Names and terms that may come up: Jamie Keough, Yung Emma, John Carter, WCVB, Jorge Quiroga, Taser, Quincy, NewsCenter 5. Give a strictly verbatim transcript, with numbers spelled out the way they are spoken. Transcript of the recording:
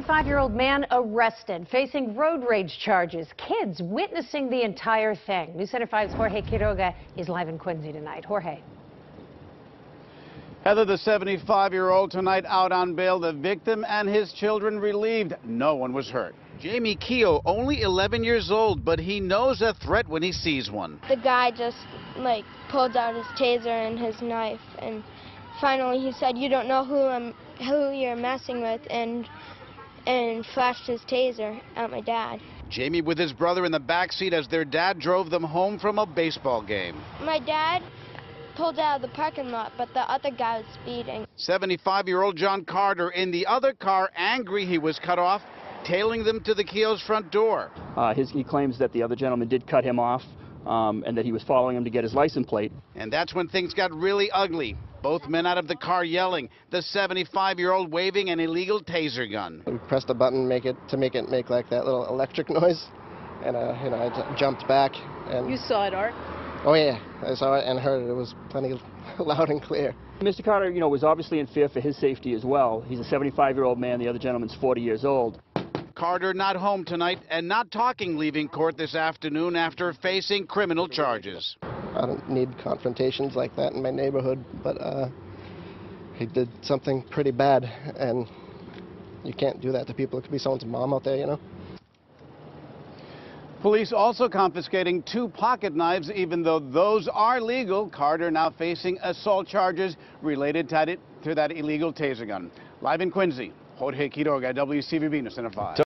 fifty-five-year-old man arrested, facing road rage charges. Kids witnessing the entire thing. NewsCenter five's Jorge Quiroga is live in Quincy tonight. Jorge. Heather, the seventy-five-year-old tonight out on bail, the victim and his children relieved. No one was hurt. Jamie Keough, only eleven years old, but he knows a threat when he sees one. The guy just, like, pulled out his taser and his knife, and finally he said, "You don't know who I'm, who you're messing with," and and flashed his taser at my dad. Jamie with his brother in the backseat as their dad drove them home from a baseball game. My dad pulled out of the parking lot, but the other guy was speeding. seventy-five-year-old John Carter in the other car, angry he was cut off, tailing them to the Keough's front door. Uh, his, he claims that the other gentleman did cut him off um, and that he was following him to get his license plate. And that's when things got really ugly. Both men out of the car yelling, the seventy-five-year-old waving an illegal taser gun. We pressed a button make it, to make it make like that little electric noise, and uh, you know, I jumped back. And you saw it, Art? Oh, yeah. I saw it and heard it. It was plenty loud and clear. Mister Carter, you know, was obviously in fear for his safety as well. He's a seventy-five-year-old man. The other gentleman's forty years old. Carter not home tonight and not talking, leaving court this afternoon after facing criminal charges. I don't need confrontations like that in my neighborhood, but uh, he did something pretty bad, and you can't do that to people. It could be someone's mom out there, you know. Police also confiscating two pocket knives, even though those are legal. Carter now facing assault charges related to that illegal taser gun. Live in Quincy, Jorge Quiroga, W C V B, NewsCenter five.